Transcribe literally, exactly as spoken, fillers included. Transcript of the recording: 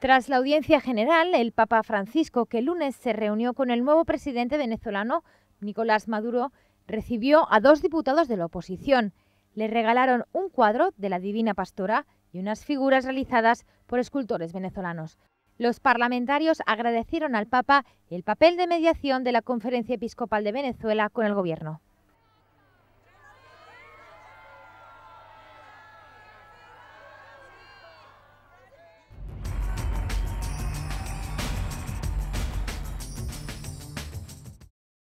Tras la audiencia general, el Papa Francisco, que el lunes se reunió con el nuevo presidente venezolano, Nicolás Maduro, recibió a dos diputados de la oposición. Le regalaron un cuadro de la Divina Pastora y unas figuras realizadas por escultores venezolanos. Los parlamentarios agradecieron al Papa el papel de mediación de la Conferencia Episcopal de Venezuela con el gobierno.